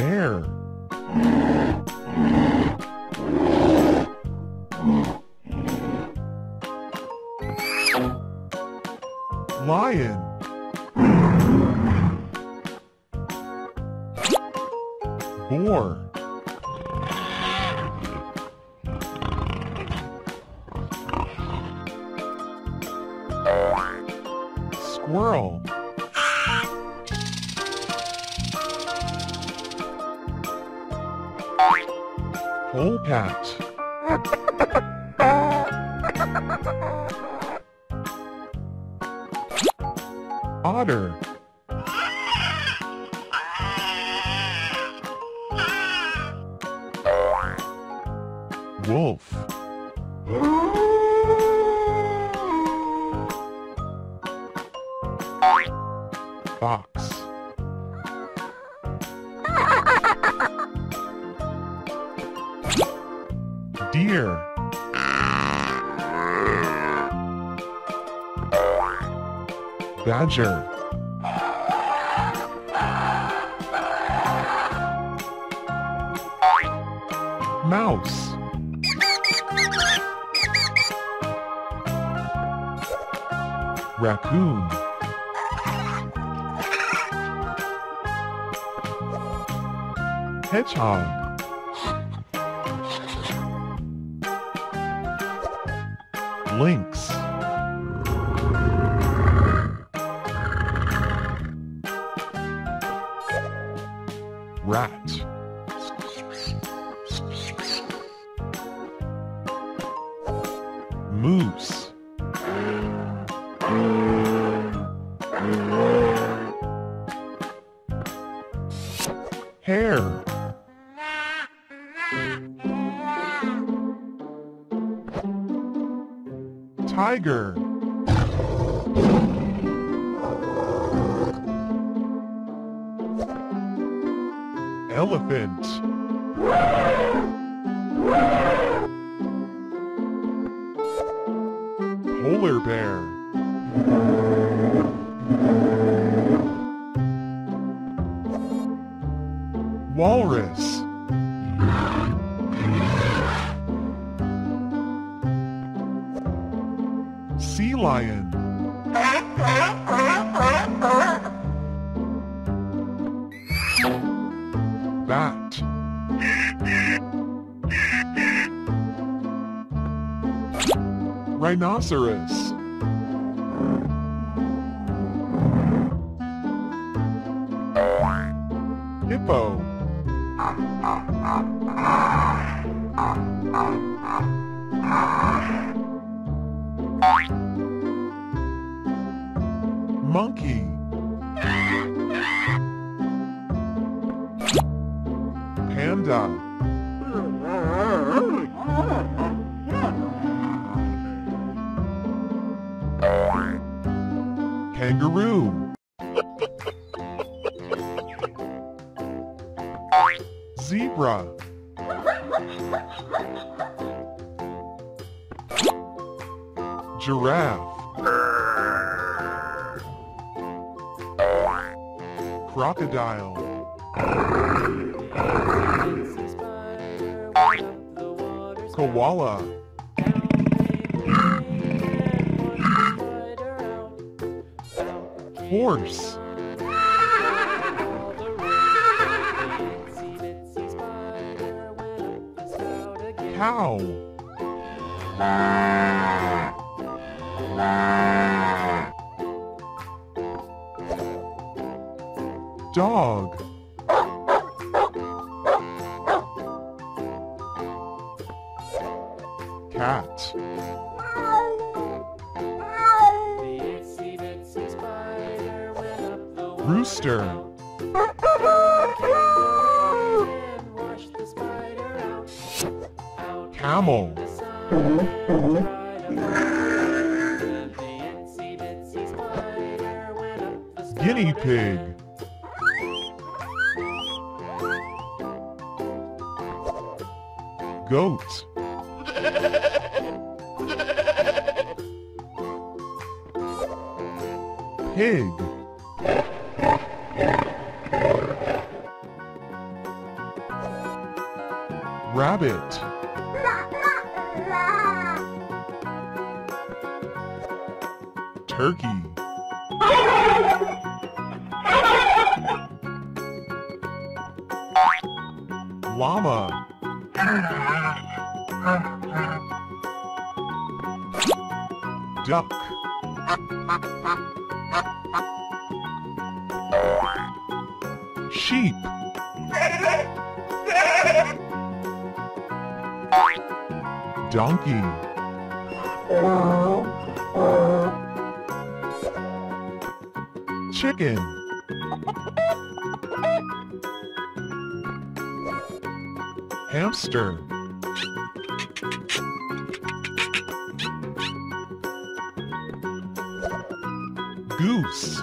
bear. Lion. Boar. Squirrel. Polecat. Otter. Wolf. Fox. Deer. Badger. Mouse. Raccoon. Hedgehog. Lynx. Rat. Moose. Hare. Tiger. Elephant. Polar bear. Walrus. Sea lion. Bat. Rhinoceros. Hippo. Monkey. Panda. Kangaroo. Zebra. Giraffe. Crocodile. Koala. Horse. Cow. Dog. Cat. Rooster. Camel. Guinea pig. Goat. Pig. rabbit. Turkey. Llama. Duck. Sheep. Donkey. Chicken. Hamster. Goose.